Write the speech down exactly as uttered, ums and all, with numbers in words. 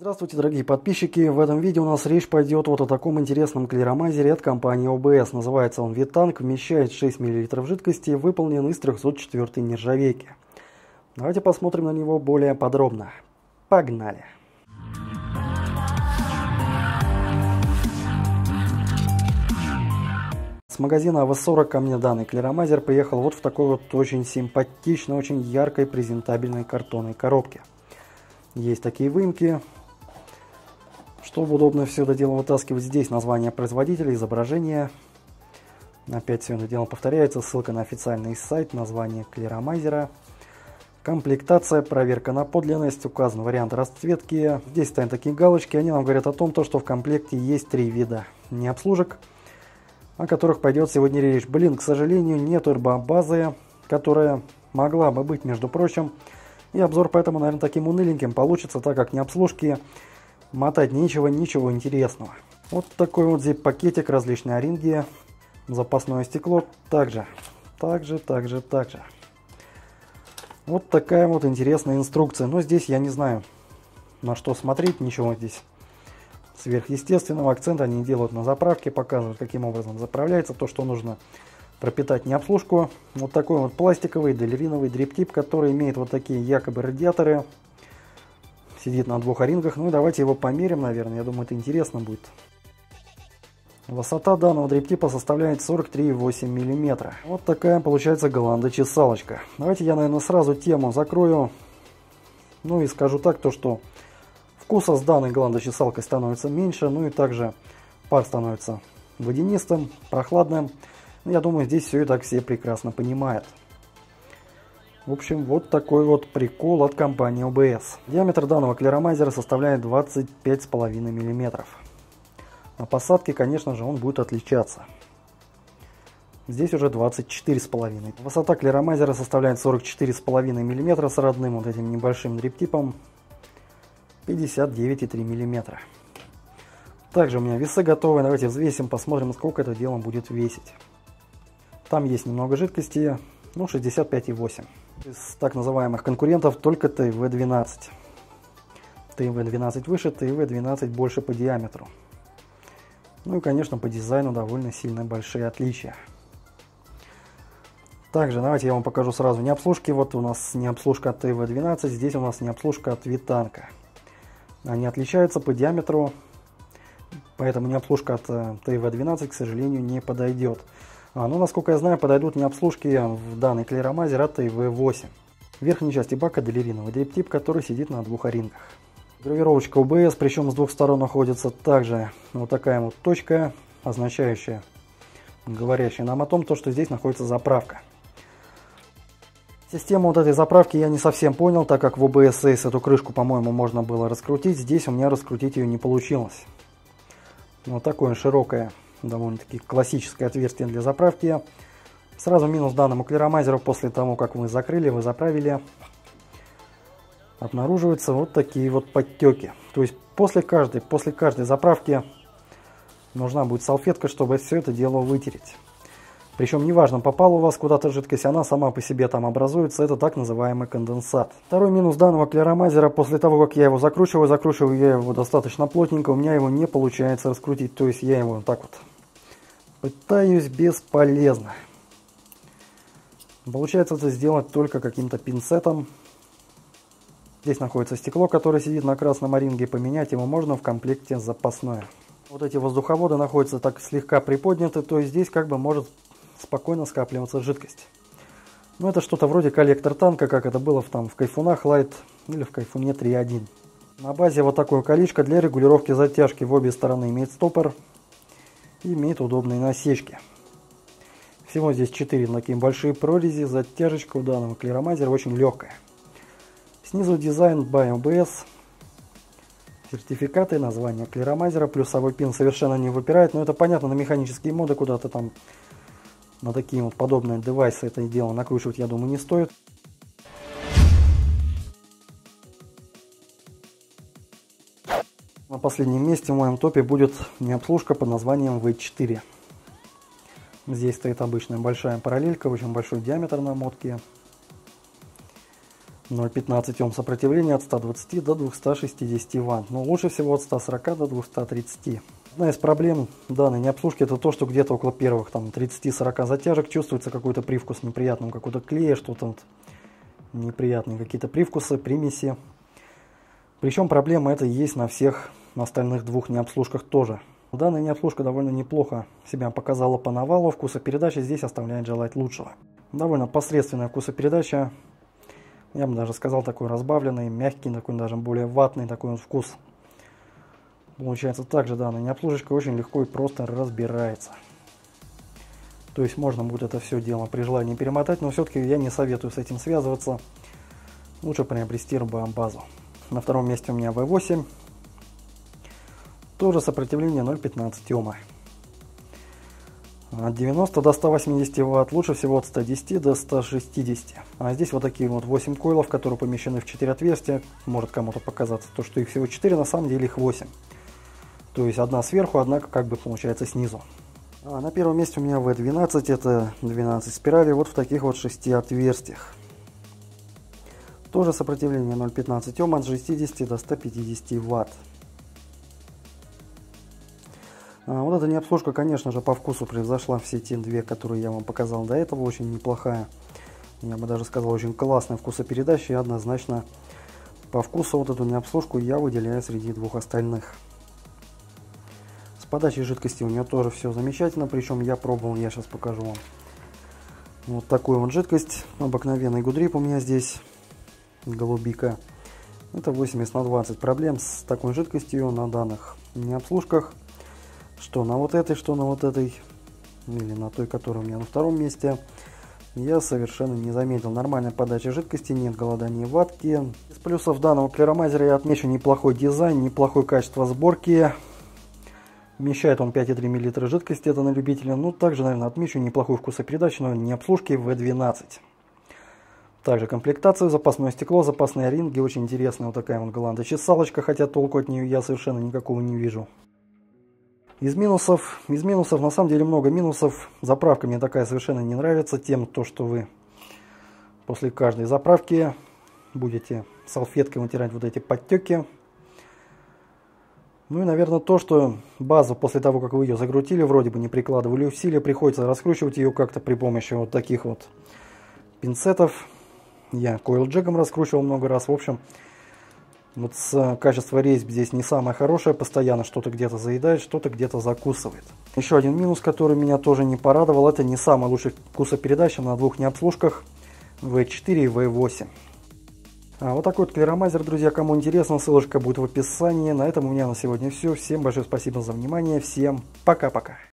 Здравствуйте, дорогие подписчики! В этом видео у нас речь пойдет вот о таком интересном клиромайзере от компании о бэ эс. Называется он V Tank, вмещает шесть миллилитров жидкости, выполнен из трёхсот четвёртой нержавейки. Давайте посмотрим на него более подробно. Погнали! С магазина а вэ сорок ко мне данный клиромайзер приехал вот в такой вот очень симпатичной, очень яркой, презентабельной картонной коробке. Есть такие выемки. Чтобы удобно все это дело вытаскивать, здесь название производителя, изображение. Опять все это дело повторяется. Ссылка на официальный сайт, название клиромайзера. Комплектация, проверка на подлинность, указан вариант расцветки. Здесь ставим такие галочки, они нам говорят о том, что в комплекте есть три вида необслужек, о которых пойдет сегодня речь. Блин, к сожалению, нет турбобазы, которая могла бы быть, между прочим. И обзор поэтому, наверное, таким уныленьким получится, так как необслужки... Мотать нечего, ничего интересного. Вот такой вот зип-пакетик, различные оринги, запасное стекло, также, также, также, также. Вот такая вот интересная инструкция. Но здесь я не знаю, на что смотреть, ничего здесь сверхъестественного. Акцент они делают на заправке, показывают, каким образом заправляется, то, что нужно пропитать необслужку. Вот такой вот пластиковый, делериновый дриптип, который имеет вот такие якобы радиаторы. Сидит на двух орингах. Ну и давайте его померим, наверное. Я думаю, это интересно будет. Высота данного дриптипа составляет сорок три и восемь миллиметра. Вот такая получается голландочесалочка. Давайте я, наверное, сразу тему закрою. Ну и скажу так, то что вкуса с данной голландочесалкой становится меньше. Ну и также пар становится водянистым, прохладным. Я думаю, здесь все и так все прекрасно понимают. В общем, вот такой вот прикол от компании о бэ эс. Диаметр данного клиромайзера составляет двадцать пять и пять миллиметров. На посадке, конечно же, он будет отличаться. Здесь уже двадцать четыре и пять. Высота клиромайзера составляет сорок четыре и пять миллиметра с родным вот этим небольшим дриптипом пятьдесят девять и три миллиметра. Также у меня весы готовы. Давайте взвесим, посмотрим, сколько это дело будет весить. Там есть немного жидкости. Ну, шестьдесят пять и восемь. Из так называемых конкурентов только тэ вэ двенадцать. тэ вэ двенадцать выше, тэ вэ двенадцать больше по диаметру. Ну и, конечно, по дизайну довольно сильно большие отличия. Также давайте я вам покажу сразу необслужки. Вот у нас необслужка от тэ вэ двенадцать, здесь у нас необслужка от V Tank. Они отличаются по диаметру, поэтому необслужка от тэ вэ двенадцать, к сожалению, не подойдет. А, ну, насколько я знаю, подойдут необслужки в данный клиромайзер от тэ вэ восемь. В верхней части бака делериновый дриптип, который сидит на двух орингах. Гравировочка о бэ эс, причем с двух сторон находится также вот такая вот точка, означающая, говорящая нам о том, то, что здесь находится заправка. Систему вот этой заправки я не совсем понял, так как в о бэ эс эту крышку, по-моему, можно было раскрутить. Здесь у меня раскрутить ее не получилось. Вот такое широкое, довольно-таки классическое отверстие для заправки. Сразу минус данному клиромайзеру: после того, как вы закрыли, вы заправили, обнаруживаются вот такие вот подтеки. То есть после каждой, после каждой заправки нужна будет салфетка, чтобы все это дело вытереть. Причем неважно, попала у вас куда-то жидкость, она сама по себе там образуется. Это так называемый конденсат. Второй минус данного клиромайзера: после того, как я его закручиваю, закручиваю я его достаточно плотненько, у меня его не получается раскрутить. То есть я его вот так вот пытаюсь бесполезно. Получается это сделать только каким-то пинцетом. Здесь находится стекло, которое сидит на красном оринге. Поменять его можно в комплекте запасное. Вот эти воздуховоды находятся так слегка приподняты, то есть здесь как бы может спокойно скапливаться жидкость. Но это что-то вроде коллектор танка, как это было в, там, в кайфунах Light или в кайфуне три точка один. На базе вот такое колечко для регулировки затяжки. В обе стороны имеет стопор и имеет удобные насечки. Всего здесь четыре такие большие прорези. Затяжечка у данного клиромайзера очень легкая. Снизу дизайн by о бэ эс. Сертификаты, название клиромайзера, плюсовой пин совершенно не выпирает. Но это понятно, на механические моды куда-то там... На такие вот подобные девайсы это дело накручивать, я думаю, не стоит. На последнем месте в моем топе будет необслужка под названием вэ четыре. Здесь стоит обычная большая параллелька, очень большой диаметр намотки. ноль целых пятнадцать сотых Ом сопротивления от ста двадцати до двухсот шестидесяти ватт, но лучше всего от ста сорока до двухсот тридцати. Одна из проблем данной необслужки — это то, что где-то около первых тридцати-сорока затяжек чувствуется какой-то привкус неприятный, какой-то клей, что-то неприятные какие-то привкусы, примеси. Причем проблема эта есть на всех остальных двух необслужках тоже. Данная необслужка довольно неплохо себя показала по навалу, вкусопередача здесь оставляет желать лучшего. Довольно посредственная вкусопередача, я бы даже сказал, такой разбавленный, мягкий, такой даже более ватный такой вот вкус. Получается, также данная необслужечка очень легко и просто разбирается. То есть можно будет это все дело при желании перемотать, но все-таки я не советую с этим связываться. Лучше приобрести РБА-базу. На втором месте у меня ви восемь. Тоже сопротивление ноль целых пятнадцать сотых Ома. От девяноста до ста восьмидесяти ватт, лучше всего от ста десяти до ста шестидесяти. А здесь вот такие вот восемь койлов, которые помещены в четыре отверстия. Может кому-то показаться, то, что их всего четыре, на самом деле их восемь. То есть одна сверху, одна как бы получается снизу. А на первом месте у меня ви двенадцать, это двенадцать спиралей вот в таких вот шести отверстиях. Тоже сопротивление ноль целых пятнадцать сотых Ом от шестидесяти до ста пятидесяти ватт. А вот эта необслужка, конечно же, по вкусу превзошла все те две, которые я вам показал до этого. Очень неплохая, я бы даже сказал, очень классная вкусопередача. И однозначно по вкусу вот эту необслужку я выделяю среди двух остальных. Подачей жидкости у нее тоже все замечательно, причем я пробовал, я сейчас покажу вам. Вот такую вот жидкость, обыкновенный гудрип у меня здесь, голубика. Это восемьдесят на двадцать. Проблем с такой жидкостью на данных необслужках, что на вот этой, что на вот этой, или на той, которая у меня на втором месте, я совершенно не заметил. Нормальная подача жидкости, нет голодания ватки. Из плюсов данного клеромайзера я отмечу неплохой дизайн, неплохое качество сборки. Вмещает он пять целых три десятых миллилитра жидкости, это на любителя. Ну, также, наверное, отмечу неплохую вкусопередачу, но не обслужки ви двенадцать. Также комплектация, запасное стекло, запасные ринги. Очень интересная вот такая вот голландочесалочка, хотя толку от нее я совершенно никакого не вижу. Из минусов, из минусов, на самом деле много минусов. Заправка мне такая совершенно не нравится тем, то, что вы после каждой заправки будете салфеткой вытирать вот эти подтеки. Ну и, наверное, то, что базу после того, как вы ее закрутили, вроде бы не прикладывали усилия, приходится раскручивать ее как-то при помощи вот таких вот пинцетов. Я койл-джеком раскручивал много раз. В общем, вот с качества рейсб здесь не самое хорошее. Постоянно что-то где-то заедает, что-то где-то закусывает. Еще один минус, который меня тоже не порадовал, это не самая лучшая вкусопередача на двух необслужках ви четыре и ви восемь. А вот такой вот клеромайзер, друзья, кому интересно, ссылочка будет в описании. На этом у меня на сегодня все. Всем большое спасибо за внимание. Всем пока-пока.